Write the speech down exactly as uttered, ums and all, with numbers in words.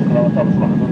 شكرا وطاب صباحكم.